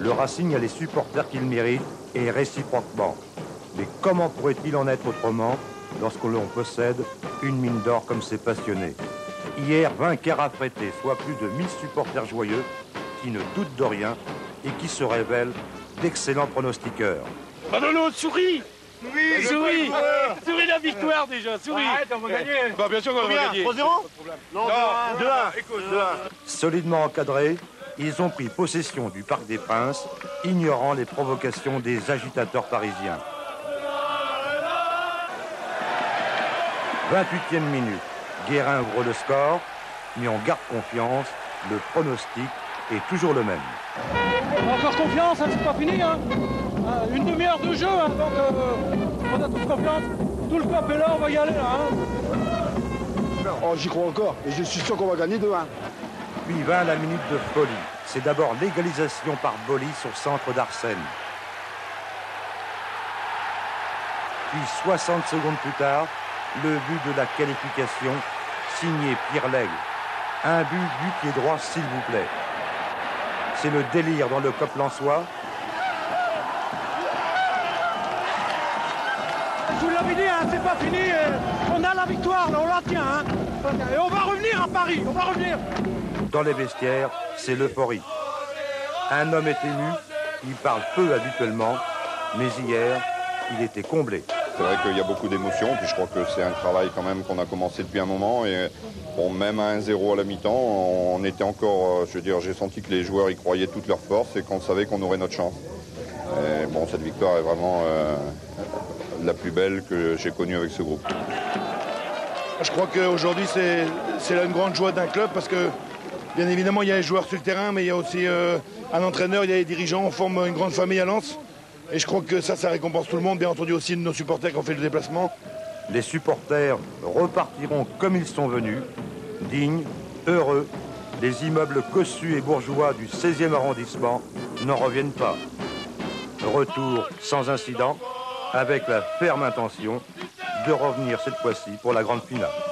Le Racing a les supporters qu'il mérite et réciproquement. Mais comment pourrait-il en être autrement lorsque l'on possède une mine d'or comme ces passionnés? Hier, 20 cars affrétés, soit plus de 1000 supporters joyeux qui ne doutent de rien et qui se révèlent d'excellents pronostiqueurs. Manolo, souris! Oui, souris! Souris la victoire déjà, souris! Arrête, on va gagner! Bah, bien sûr qu'on va gagner! 3-0? Non, 2-1! Solidement encadrés, ils ont pris possession du Parc des Princes, ignorant les provocations des agitateurs parisiens. 28e minute, Guérin ouvre le score, mais on garde confiance, le pronostic est toujours le même. On va faire confiance, hein, c'est pas fini, hein. Une demi-heure de jeu, hein, donc on a toute confiance, tout le peuple est là, on va y aller là. Hein. Oh, j'y crois encore, et je suis sûr qu'on va gagner 2-1. Puis vint la minute de folie. C'est d'abord l'égalisation par Boli sur centre d'Arsène. Puis 60 secondes plus tard, le but de la qualification, signé Pierre Laigle. Un but du pied droit, s'il vous plaît. C'est le délire dans le Coplançois. Je vous l'avais dit, hein, c'est pas fini. On a la victoire, là, on la tient. Hein. Et on va revenir à Paris, on va revenir. Dans les vestiaires, c'est l'euphorie. Un homme est ému, il parle peu habituellement, mais hier, il était comblé. C'est vrai qu'il y a beaucoup d'émotions, puis je crois que c'est un travail quand même qu'on a commencé depuis un moment. Et bon, même à 1-0 à la mi-temps, on était encore, je veux dire, j'ai senti que les joueurs y croyaient toute leur force et qu'on savait qu'on aurait notre chance. Et bon, cette victoire est vraiment la plus belle que j'ai connue avec ce groupe. Je crois qu'aujourd'hui, c'est une grande joie d'un club parce que, bien évidemment, il y a les joueurs sur le terrain, mais il y a aussi un entraîneur, il y a les dirigeants, on forme une grande famille à Lens. Et je crois que ça, ça récompense tout le monde, bien entendu aussi nos supporters qui ont fait le déplacement. Les supporters repartiront comme ils sont venus, dignes, heureux. Les immeubles cossus et bourgeois du 16e arrondissement n'en reviennent pas. Retour sans incident, avec la ferme intention de revenir cette fois-ci pour la grande finale.